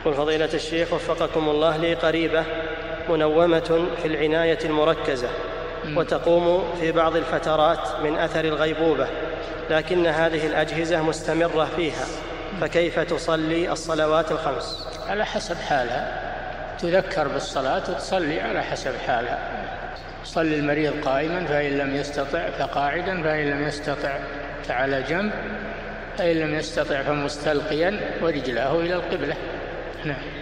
يقول فضيلة الشيخ وفقكم الله لي قريبة منومة في العناية المركزة وتقوم في بعض الفترات من أثر الغيبوبة، لكن هذه الأجهزة مستمرة فيها، فكيف تصلي الصلوات الخمس؟ على حسب حالها، تذكر بالصلاة وتصلي على حسب حالها. صلي المريض قائما، فإن لم يستطع فقاعدا، فإن لم يستطع فعلى جنب، فإن لم يستطع فمستلقيا ورجلاه إلى القبلة. نعم.